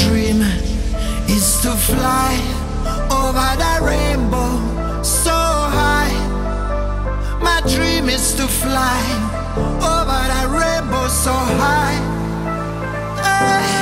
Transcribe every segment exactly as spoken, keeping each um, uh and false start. dream is to fly over the rainbow so high. My dream is to fly over the rainbow so high. Hey.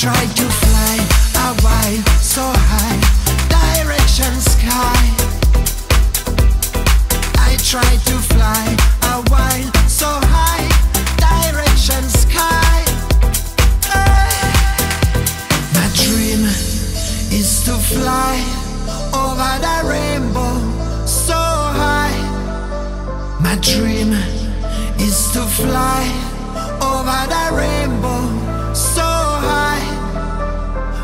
Tried to fly away so high, direction sky. I tried to fly away so high, direction sky. Hey. My dream is to fly over the rainbow so high. My dream is to fly over the rainbow so high.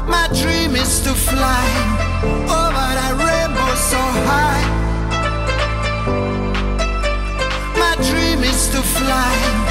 My dream is to fly over the rainbow so high. My dream is to fly.